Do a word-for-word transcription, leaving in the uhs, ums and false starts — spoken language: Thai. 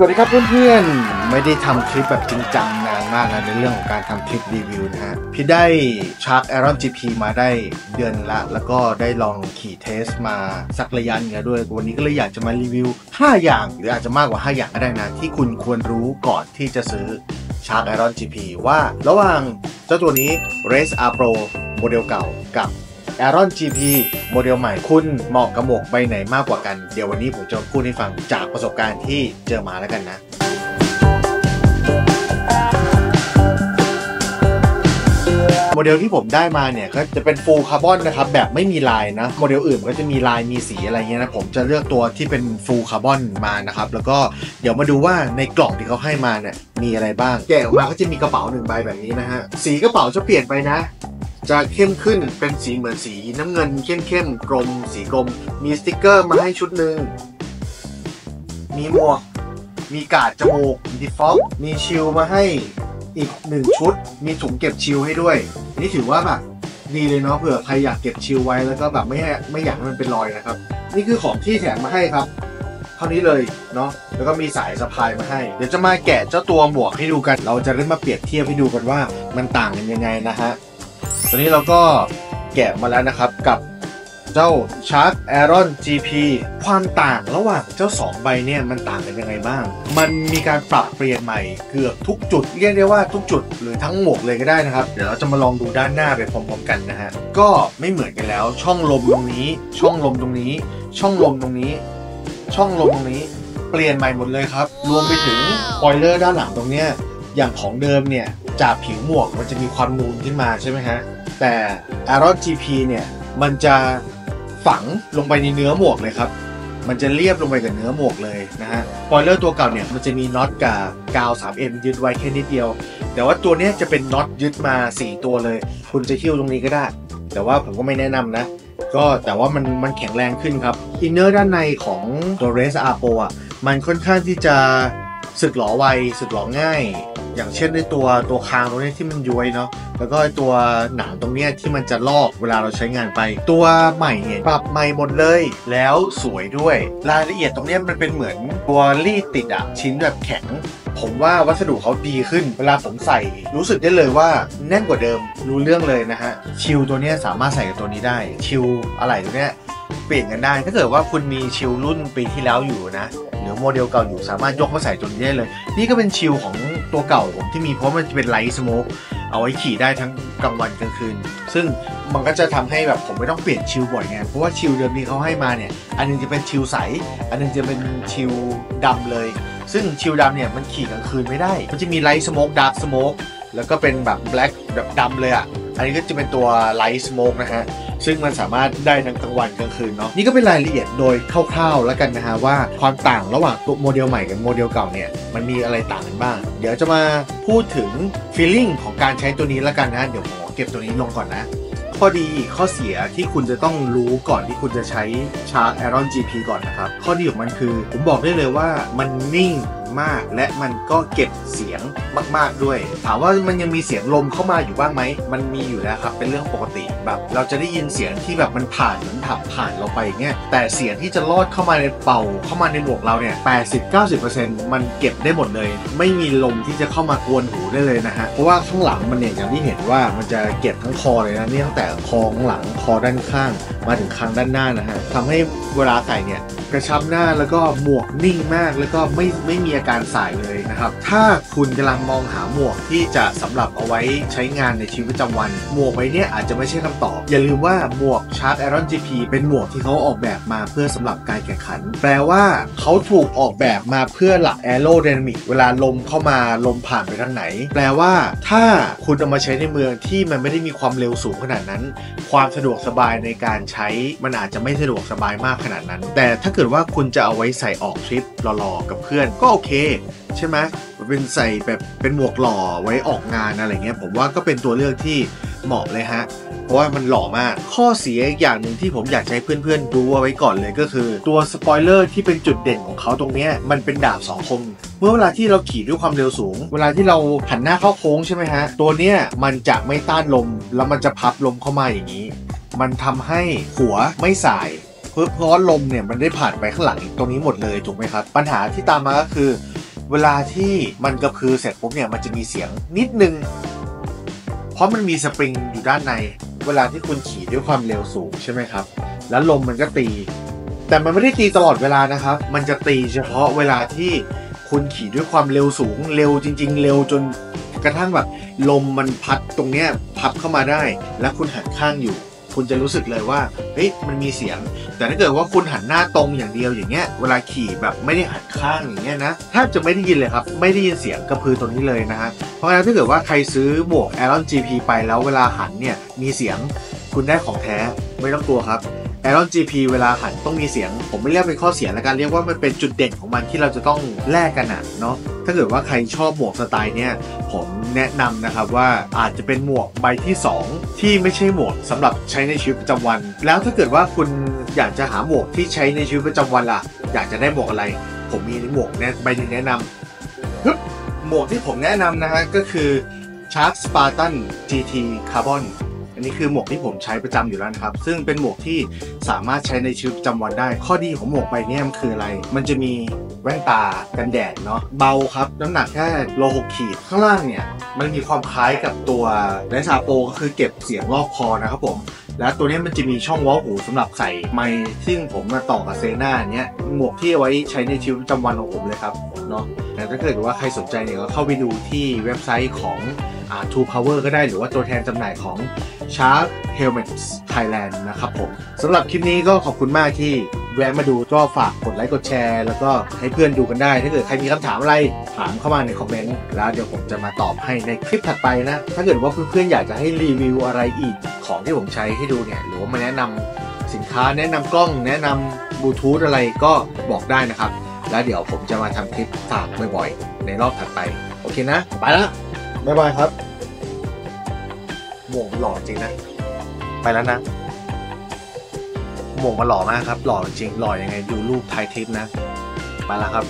สวัสดีครับเพื่อนๆไม่ได้ทำคลิปแบบจริงจังนานมากนะในเรื่องของการทำคลิปรีวิวนะฮะพี่ได้ Shark Aeron จี พี มาได้เดือนละแล้วก็ได้ลองขี่เทสมาสักระยะนึงด้วยวันนี้ก็เลยอยากจะมารีวิวห้าอย่างหรืออาจจะมากกว่าห้าอย่างก็ได้นะที่คุณควรรู้ก่อนที่จะซื้อ Shark Aeron จี พี ว่าระหว่างเจ้าตัวนี้ Race R Pro โมเดลเก่ากับAeron จี พี โมเดลใหม่คุณเหมาะกับหมวกใบไหนมากกว่ากันเดี๋ยววันนี้ผมจะพูดให้ฟังจากประสบการณ์ที่เจอมาแล้วกันนะโมเดลที่ผมได้มาเนี่ยก็จะเป็นฟูลคาร์บอนนะครับแบบไม่มีลายนะโมเดลอื่นก็จะมีลายมีสีอะไรเงี้ยนะผมจะเลือกตัวที่เป็นฟูลคาร์บอนมานะครับแล้วก็เดี๋ยวมาดูว่าในกล่องที่เขาให้มาเนี่ยมีอะไรบ้างแกะออกมาก็จะมีกระเป๋าหนึ่งใบแบบนี้นะฮะสีกระเป๋าจะเปลี่ยนไปนะจะเข้มขึ้นเป็นสีเหมือนสีน้ำเงินเข้มๆกลมสีกลมมีสติกเกอร์มาให้ชุดหนึ่งมีหมวกมีกาดจมูกดิฟฟ์มีชิลมาให้อีกหนึ่งชุดมีถุงเก็บชิลให้ด้วยนี่ถือว่าแบบดีเลยเนาะเผื่อใครอยากเก็บชิลไว้แล้วก็แบบไม่ไม่อยากให้มันเป็นรอยนะครับนี่คือของที่แถมมาให้ครับเท่านี้เลยเนาะแล้วก็มีสายสะพายมาให้เดี๋ยวจะมาแกะเจ้าตัวหมวกให้ดูกันเราจะได้มาเปรียบเทียบให้ดูกันว่ามันต่างกันยังไงนะฮะตอนนี้เราก็แกะมาแล้วนะครับกับเจ้า Shark Aeron จี พี ความต่างระหว่างเจ้าสองใบเนี่ยมันต่างกันยังไงบ้างมันมีการปรับเปลี่ยนใหม่เกือบทุกจุดเรียกได้ว่าทุกจุดหรือทั้งหมดเลยก็ได้นะครับเดี๋ยวเราจะมาลองดูด้านหน้าไปพร้อมๆกันนะฮะก็ไม่เหมือนกันแล้วช่องลมตรงนี้ช่องลมตรงนี้ช่องลมตรงนี้ช่องลมตรงนี้เปลี่ยนใหม่หมดเลยครับรวมไปถึงสปอยเลอร์ด้านหลังตรงเนี้ยอย่างของเดิมเนี่ยจากผิวหมวกมันจะมีความนูนขึ้นมาใช่ไหมฮะแต่ Aeron จี พี เนี่ยมันจะฝังลงไปในเนื้อหมวกเลยครับมันจะเรียบลงไปกับเนื้อหมวกเลยนะฮะสปอยเลอร์ตัวเก่าเนี่ยมันจะมีน็อตกับกาว สามเอ็ม ยึดไว้แค่นิดเดียวแต่ว่าตัวนี้จะเป็นน็อตยึดมาสี่ตัวเลยคุณจะคิ้วตรงนี้ก็ได้แต่ว่าผมก็ไม่แนะนำนะก็แต่ว่ามันมันแข็งแรงขึ้นครับอินเนอร์ด้านในของตัว Race R Pro อ่ะมันค่อนข้างที่จะสึกหลอไวสึกหลอง่ายอย่างเช่นในตัวตัวคางตรงนี้ที่มันย้วยเนาะแล้วก็ตัวหนังตรงนี้ที่มันจะลอกเวลาเราใช้งานไปตัวใหม่เนี่ยปรับใหม่หมดเลยแล้วสวยด้วยรายละเอียดตรงนี้มันเป็นเหมือนตัวรีดติดอะชิ้นแบบแข็งผมว่าวัสดุเขาดีขึ้นเวลาผมใส่รู้สึกได้เลยว่าแน่นกว่าเดิมรู้เรื่องเลยนะฮะชิลตัวนี้สามารถใส่กับตัวนี้ได้ชิลอะไรตัวนี้เปลี่ยนกันได้ถ้าเกิดว่าคุณมีชิลรุ่นปีที่แล้วอยู่นะหรือโมเดลเก่าอยู่สามารถยกมาใส่จนได้เลยนี่ก็เป็นชิลของตัวเก่าผมที่มีเพราะมันจะเป็นไลท์สโมกเอาไว้ขี่ได้ทั้งกลางวันกลางคืนซึ่งมันก็จะทำให้แบบผมไม่ต้องเปลี่ยนชิลบ่อยไงเพราะว่าชิลเดิมนี้เขาให้มาเนี่ยอันนึงจะเป็นชิลใสอันนึงจะเป็นชิลดำเลยซึ่งชิลดำเนี่ยมันขี่กลางคืนไม่ได้มันจะมีไลท์สโมกดาร์กสโมกแล้วก็เป็นแบบแบล็กแบบดำเลยอ่ะอันนี้ก็จะเป็นตัวไลท์สโมกนะฮะซึ่งมันสามารถได้ทั้งกลางวันกลางคืนเนาะนี่ก็เป็นรายละเอียดโดยคร่าวๆแล้วกันนะฮะว่าความต่างระหว่างตัวโมเดลใหม่กับโมเดลเก่าเนี่ยมันมีอะไรต่างกันบ้างเดี๋ยวจะมาพูดถึง feeling ของการใช้ตัวนี้แล้วกันนะเดี๋ยวผมเก็บตัวนี้ลงก่อนนะข้อดีข้อเสียที่คุณจะต้องรู้ก่อนที่คุณจะใช้ Shark Aeron จี พี ก่อนนะครับข้อดีของมันคือผมบอกได้เลยว่ามันนิ่งมากและมันก็เก็บเสียงมากๆด้วยถามว่ามันยังมีเสียงลมเข้ามาอยู่บ้างไหมมันมีอยู่แล้วครับเป็นเรื่องปกติแบบเราจะได้ยินเสียงที่แบบมันผ่านเหมือนถับผ่านเราไปอย่างเงี้ยแต่เสียงที่จะลอดเข้ามาในเป่าเข้ามาในหมวกเราเนี่ย แปดสิบถึงเก้าสิบเปอร์เซ็นต์ มันเก็บได้หมดเลยไม่มีลมที่จะเข้ามากวนหูได้เลยนะฮะเพราะว่าข้างหลังมันเนี่ยอย่างที่เห็นว่ามันจะเก็บทั้งคอเลยนะนี่ตั้งแต่คอข้างหลังคอด้านข้างมาถึงคางด้านหน้านะฮะทำให้เวลาใส่เนี่ยกระชับหน้าแล้วก็หมวกนิ่งมากแล้วก็ไม่ไม่มีอาการสายเลยนะครับถ้าคุณกำลังมองหาหมวกที่จะสำหรับเอาไว้ใช้งานในชีวิตประจำวันหมวกใบนี้อาจจะไม่ใช่คำตอบอย่าลืมว่าหมวก Shark Aeron จี พี เป็นหมวกที่เขาออกแบบมาเพื่อสำหรับการแข่งขันแปลว่าเขาถูกออกแบบมาเพื่อหลักแอโรไดนามิกเวลาลมเข้ามาลมผ่านไปทางไหนแปลว่าถ้าคุณเอามาใช้ในเมืองที่มันไม่ได้มีความเร็วสูงขนาดนั้นความสะดวกสบายในการใช้มันอาจจะไม่สะดวกสบายมากขนาดนั้นแต่ถ้าเกิดว่าคุณจะเอาไว้ใส่ออกทริปหล่อๆกับเพื่อนก็โอเคใช่ไหมเป็นใส่แบบเป็นหมวกหล่อไว้ออกงานอะไรเงี้ยผมว่าก็เป็นตัวเลือกที่เหมาะเลยฮะเพราะว่ามันหล่อมากข้อเสียอย่างหนึ่งที่ผมอยากให้เพื่อนๆดูเอาไว้ก่อนเลยก็คือตัวสปอยเลอร์ที่เป็นจุดเด่นของเขาตรงนี้มันเป็นดาบสองคมเมื่อเวลาที่เราขี่ด้วยความเร็วสูงเวลาที่เราหันหน้าเข้าโค้งใช่ไหมฮะตัวเนี้ยมันจะไม่ต้านลมแล้วมันจะพับลมเข้ามาอย่างนี้มันทำให้หัวไม่สายเพราะลมเนี่ยมันได้ผ่านไปข้างหลังตรงนี้หมดเลยถูกไหมครับปัญหาที่ตามมาก็คือ เวลาที่มันกระพือเสร็จปุ๊บเนี่ยมันจะมีเสียงนิดนึงเพราะมันมีสปริงอยู่ด้านในเวลาที่คุณขี่ด้วยความเร็วสูงใช่ไหมครับแล้วลมมันก็ตีแต่มันไม่ได้ตีตลอดเวลานะครับมันจะตีเฉพาะเวลาที่คุณขี่ด้วยความเร็วสูงเร็วจริงๆเร็วจนกระทั่งแบบลมมันพัดตรงเนี้ยพับเข้ามาได้และคุณหันข้างอยู่คุณจะรู้สึกเลยว่าเฮ้ยมันมีเสียงแต่ถ้าเกิดว่าคุณหันหน้าตรงอย่างเดียวอย่างเงี้ยเวลาขี่แบบไม่ได้หันข้างอย่างเงี้ยนะแทบจะไม่ได้ยินเลยครับไม่ได้ยินเสียงกระพือตรงนี้เลยนะฮะเพราะฉะนั้นถ้าเกิดว่าใครซื้อหมวก Aeron จี พี ไปแล้วเวลาหันเนี่ยมีเสียงคุณได้ของแท้ไม่ต้องกลัวครับ Aeron จี พี เวลาหันต้องมีเสียงผมไม่เรียกเป็นข้อเสียแล้วกันเรียกว่ามันเป็นจุดเด่นของมันที่เราจะต้องแลกกันอ่ะเนาะถ้าเกิดว่าใครชอบหมวกสไตล์เนี่ยผมแนะนำนะครับว่าอาจจะเป็นหมวกใบที่สองที่ไม่ใช่หมวกสำหรับใช้ในชีวิตประจำวันแล้วถ้าเกิดว่าคุณอยากจะหาหมวกที่ใช้ในชีวิตประจำวันล่ะอยากจะได้หมวกอะไรผมมีหมวกใบหนึ่งแนะนำหมวกที่ผมแนะนำนะฮะก็คือ Shark Helmet G P Carbonอันนี้คือหมวกที่ผมใช้ประจำอยู่แล้วนะครับซึ่งเป็นหมวกที่สามารถใช้ในชีวิตประจำวันได้ข้อดีของหมวกใบนี้มันคืออะไรมันจะมีแว่นตากันแดดเนาะเบาครับน้ำหนักแค่โลหกขีดข้างล่างเนี่ยมันมีความคล้ายกับตัวRace R Proก็คือเก็บเสียงรอบคอนะครับผมและตัวนี้มันจะมีช่องว้าหูสำหรับใส่ไมค์ซึ่งผมมาต่อกับเซน่าเนี้ยหมวกที่เอาไว้ใช้ในชีวิตประจำวันของผมเลยครับเนาะแต่ถ้าเกิดว่าใครสนใจเนี่ยก็เข้าไปดูที่เว็บไซต์ของทูพาวเวอร์ก็ได้หรือว่าตัวแทนจำหน่ายของ Shark Helmet Thailand นะครับผมสำหรับคลิปนี้ก็ขอบคุณมากที่แวะมาดูก็ฝากกดไลค์กดแชร์แล้วก็ให้เพื่อนดูกันได้ถ้าเกิดใครมีคำถามอะไรถามเข้ามาในคอมเมนต์แล้วเดี๋ยวผมจะมาตอบให้ในคลิปถัดไปนะถ้าเกิดว่าเพื่อนๆอยากจะให้รีวิวอะไรอีกของที่ผมใช้ให้ดูเนี่ยหรือว่ามาแนะนำสินค้าแนะนำกล้องแนะนำบลูทูธอะไรก็บอกได้นะครับแล้วเดี๋ยวผมจะมาทำคลิปฝากบ่อยๆในรอบถัดไปโอเคนะไปแล้วบ๊ายบายครับหมวกหล่อจริงนะไปแล้วนะหมวกมันหล่อมากครับหล่อจริงหล่อยังไงดูรูปท้ายคลิปนะไปแล้วครับ